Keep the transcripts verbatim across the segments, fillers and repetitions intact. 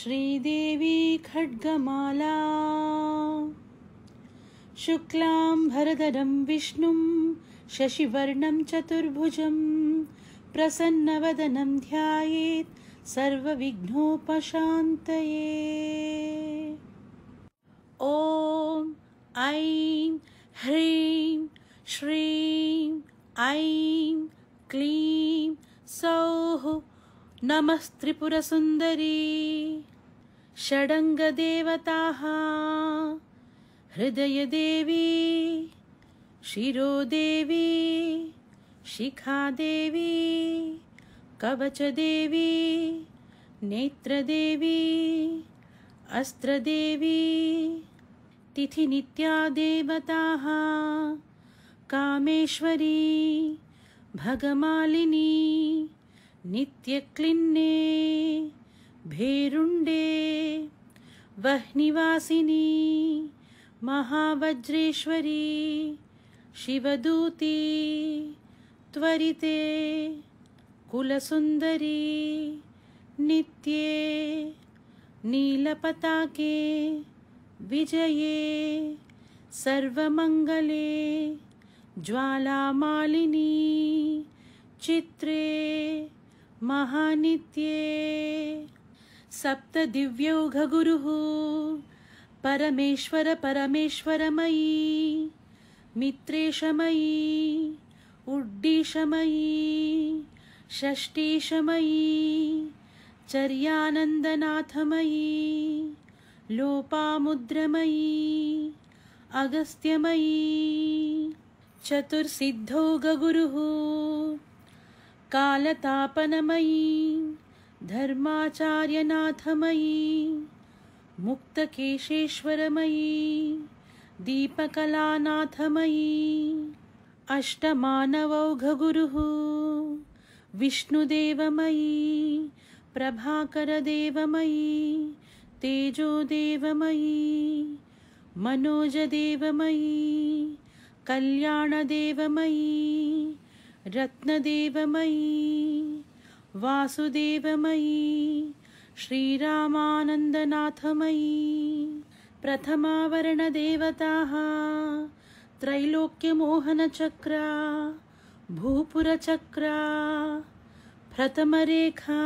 श्रीदेवी खड्गमाला शुक्लां भरदरं विष्णुं शशिवर्णं चतुर्भुजं प्रसन्नवदनं ध्यायेत् सर्वविघ्नोपशान्तये। ॐ ऐं ह्रीं श्रीं ऐं क्लीं सौः नमः त्रिपुरसुन्दरी षडङ्गदेवताः हृदयदेवी शिरोदेवी शिखादेवी कवचदेवी नेत्रदेवी अस्त्रदेवी तिथिनित्या देवताः कामेश्वरी भगमालिनी नित्यक्लिन्ने भेरुण्डे वह्निवासिनी महावज्रेश्वरी शिवदूती त्वरिते कुलसुंदरी नित्ये नीलपताके विजये सर्वमंगले ज्वालामालिनी चित्रे महानित्ये सप्तदिव्यौघगुरुः परमेश्वर परमेश्वरमयी मित्रेशमयी उड्डीशमयी षष्टीशमयी चर्यानंदनाथमयी लोपामुद्रमयी अगस्त्यमयी चतुर्सिद्धौघगुरुः कालतापनमयी धर्माचार्यनाथमयी मुक्तकेशेश्वरमयी दीपकलानाथमयी अष्टमानवौघगुरुः विष्णुदेवमयी प्रभाकरदेवमयी तेजोदेवमयी मनोजदेवमयी कल्याणदेवमयी रत्नदेवमयी वासुदेवमयी श्रीरामानंदनाथमयी प्रथमावरणदेवताः त्रैलोक्यमोहनचक्रा भूपुरचक्रा प्रथमरेखा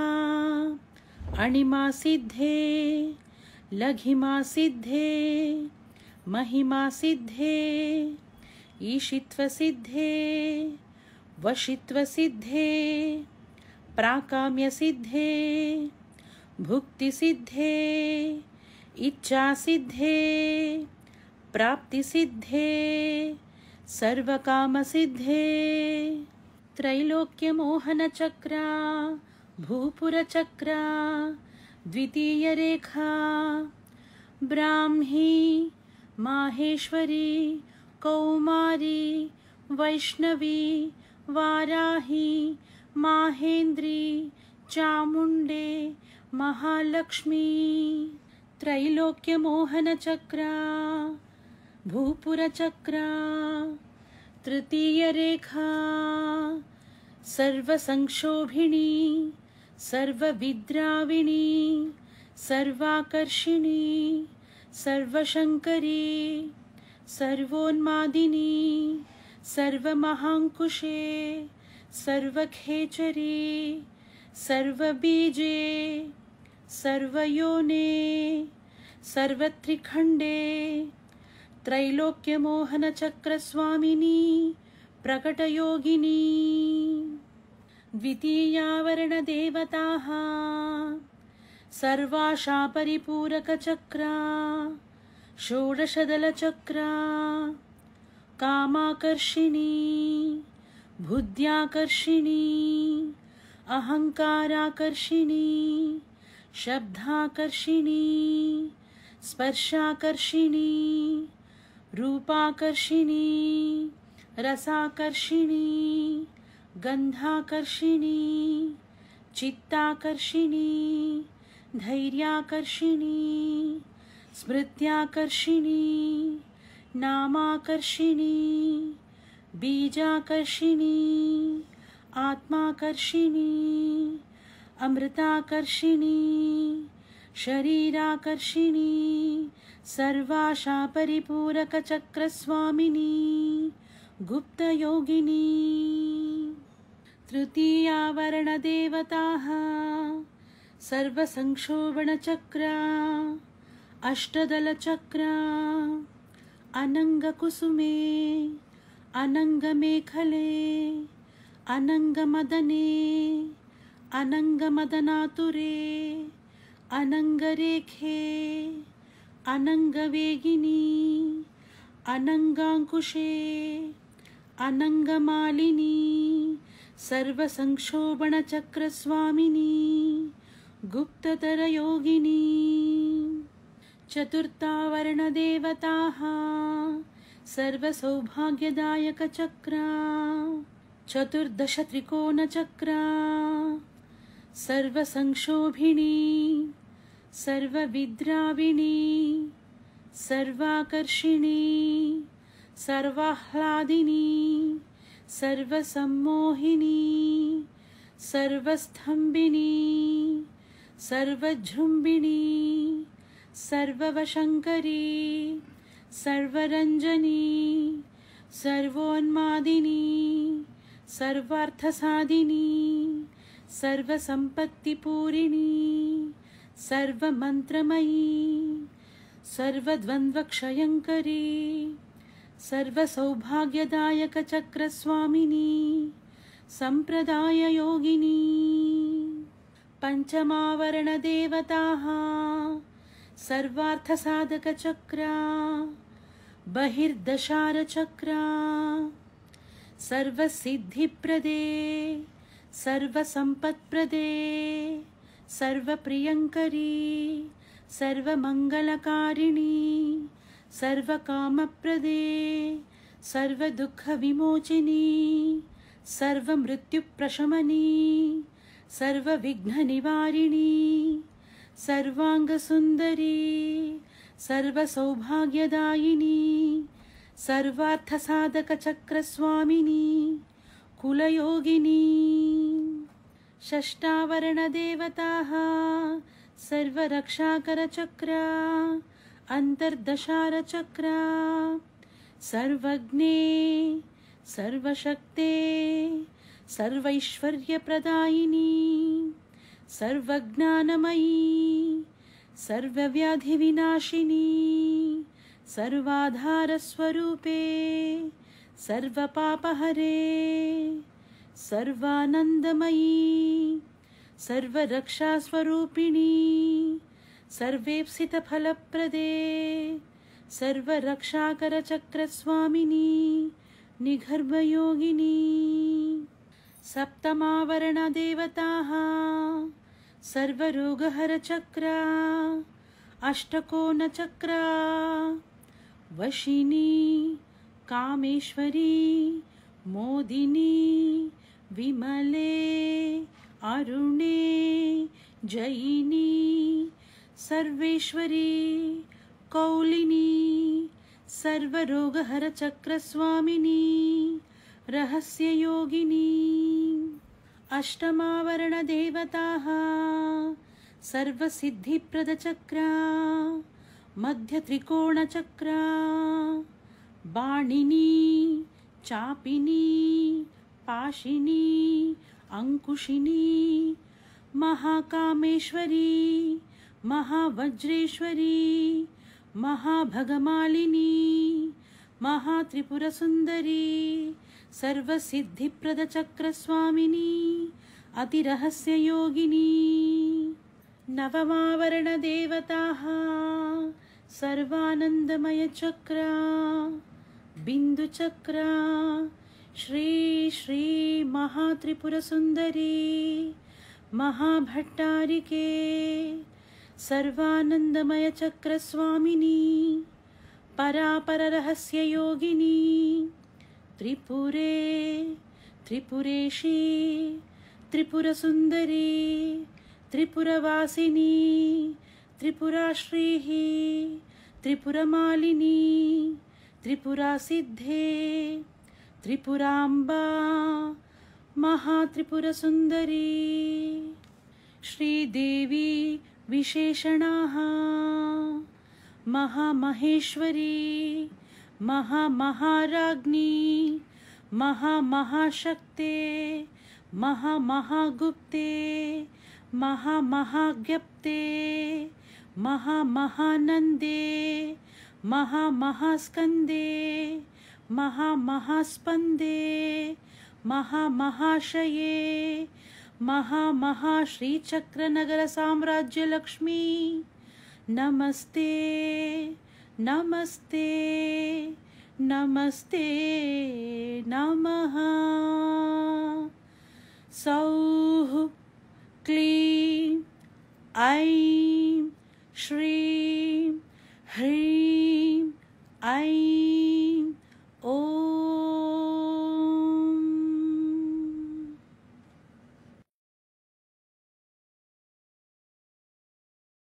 अणिमा सिद्धे लघिमा सिद्धे महिमा सिद्धे ईशित्व सिद्धे वशित्व सिद्धे प्राकाम्य सिद्धे भुक्ति सिद्धे इच्छा सिद्धे प्राप्ति सिद्धे सर्वकाम सिद्धे त्रैलोक्य मोहन चक्रा भूपुर चक्रा द्वितीय रेखा ब्राह्मी माहेश्वरी कौमारी वैष्णवी वाराही माहेंद्री चामुंडे महालक्ष्मी त्रैलोक्य मोहन चक्रा भूपुर चक्रा तृतीय रेखा सर्वसंक्षोभिणी सर्वविद्राविणी सर्वाकर्षिणी सर्वशंकरी सर्वोन्मादिनी सर्वमहांकुशे सर्वखेचरी सर्वबीजे सर्वयोने सर्वत्रिखंडे त्रैलोक्य मोहन चक्र स्वामिनी प्रकटयोगिनी द्वितीयावरण देवताः सर्वाशा परिपूरक चक्रा षोडशदल चक्रा कामाकर्षिणी बुद्ध्याकर्षिणी अहंकाराकर्षिणी शब्दाकर्षिणी स्पर्शाकर्षिणी रूपाकर्षिणी रसाकर्षिणी गंधाकर्षिणी चित्ताकर्षिणी धैर्याकर्षिणी स्मृत्याकर्षिणी नामाकर्षिणी बीजाकर्षिणी आत्माकर्षिणी अमृताकर्षिणी शरीराकर्षिणी सर्वाशा परिपूरक चक्रस्वामिनी गुप्तयोगिनी तृतीया वर्णदेवताः सर्वसंक्षोभणचक्रा अष्टदलचक्रा अनंगकुसुमे अनंगमेखले अनंगमदने अनंगमदनातुरे अनंगरेखे अनंगवेगिनी अनंगांकुशे अनंगमालिनी सर्वसंक्षोभणचक्रस्वामिनी गुप्ततरयोगिनी चतुर्था वर्णदेवताः सर्वसौभाग्यदायकचक्रा चतुर्दशत्रिकोणचक्रा सर्वसंक्षोभिणी सर्वविद्राविणी सर्वाकर्षिणी सर्वाह्लादिनी सर्वसम्मोहिनी सर्वस्थम्भिनी सर्वजृम्भिणी सर्ववशंकरी सर्वरंजनी सर्वोन्मादिनी सर्वार्थसाधिनी सर्वसंपत्तिपूरिणी सर्वमंत्रमयी सर्वद्वंद्वक्षयंकरी सर्वसौभाग्यदायक चक्रस्वामिनी संप्रदाय योगिनी पंचमा वर्णदेवताः सर्वार्थसाधकचक्रा बहिर्दशारचक्रा सर्वसिद्धिप्रदे सर्वसंपत्प्रदे सर्वप्रियंकरी सर्वमंगलकारिणी सर्वकामप्रदे सर्वदुःखविमोचिनी सर्वमृत्युप्रशमनी सर्वविघ्ननिवारिणी सर्वांगसुंदरी सर्वसौभाग्यदायिनी सर्वार्थसाधकचक्रस्वामिनी कुलयोगिनी षष्ठा वर्णदेवताः सर्वरक्षाकरचक्रा अंतर्दशारचक्रा सर्वज्ञे सर्वशक्ते सर्वैश्वर्यप्रदायिनी सर्वज्ञानमयी सर्वव्याधिविनाशिनी सर्वाधारस्वरूपे सर्वपापहरे सर्वानंदमयी सर्वरक्षास्वरूपिणी सर्वेप्सितफलप्रदे सर्वरक्षाकरचक्रस्वामिनी निगर्भयोगिनी सप्तमा वर्णदेवताः सर्वरोगहरचक्रा अष्टकोणचक्रा वशिनी कामेश्वरी मोदिनी विमले अरुणे जयिनी सर्वेश्वरी कौलिनी सर्वरोगहरचक्रस्वामिनी रहस्ययोगिनी अष्टमा वर्णदेवताः सर्वसिद्धिप्रदचक्रा मध्यत्रिकोणचक्रा बाणिनी चापिनी पाशिनी अंकुशिनी महाकामेश्वरी महावज्रेश्वरी महाभगमालिनी महात्रिपुरसुंदरी सर्वसिद्धिप्रदचक्रस्वामिनी अतिरहस्ययोगिनी नवमा वर्णदेवताः सर्वानंदमयचक्रा बिंदुचक्रा श्री श्री महात्रिपुरसुंदरी महाभट्टारिके सर्वानंदमयचक्रस्वामिनी परापररहस्ययोगिनी त्रिपुरे त्रिपुरेशी त्रिपुरसुंदरी त्रिपुरवासिनी त्रिपुराश्री त्रिपुरमालिनी त्रिपुरासिद्धे त्रिपुरांबा महात्रिपुरसुंदरी श्रीदेवी विशेषणाः महामहेश्वरी महामहाराज्ञी महामहाशक्ते महामहागुप्ते महामहाज्ञप्ते महामहानंदे महामहास्कंदे महामहास्पंदे महामहाशये महामहाश्रीचक्रनगरसाम्राज्यलक्ष्मी नमस्ते नमस्ते नमस्ते नमः। सौः क्लीं ऐं श्रीं ह्रीं ऐं